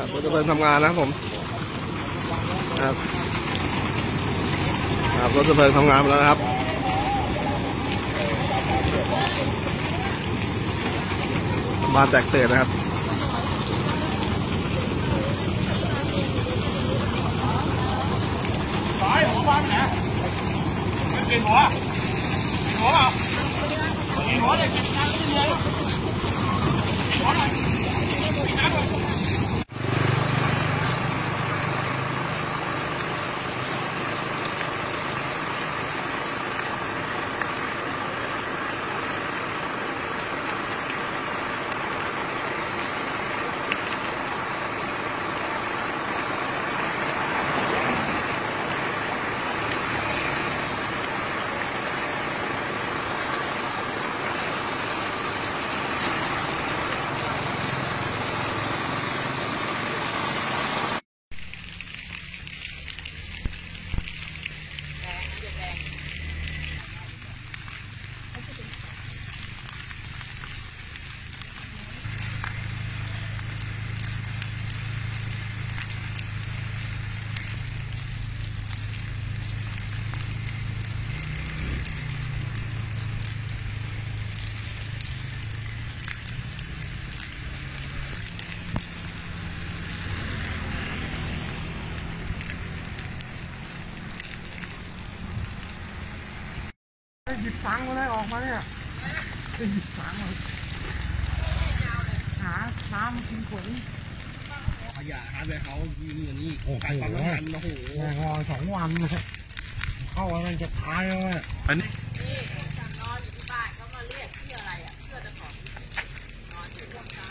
ครับเราจะไปทำงานนะครับผมครับรถจะไปทำงานแล้วนะครับบ้านแตกเตะนะครับสายหัวบ้านไหนกินหัวเปล่ากินหัวเลยกินน้ำกินเยอะกินหัวเลยกินน้ำเลยหยิบสังมาเลยออกมาเนี่ยไปหยิบสังมาหาน้ำกินขวดนี่ขยะหาไปเขายิงอย่างนี้ไก่ปังกันโอ้โหสองวันเลยเข้าอะไรจะตายเลยอันนี้สั่งนอนอยู่ที่บ้านเขามาเรียกเพื่ออะไรอ่ะเพื่อจะขอนอนอยู่ร่วมกัน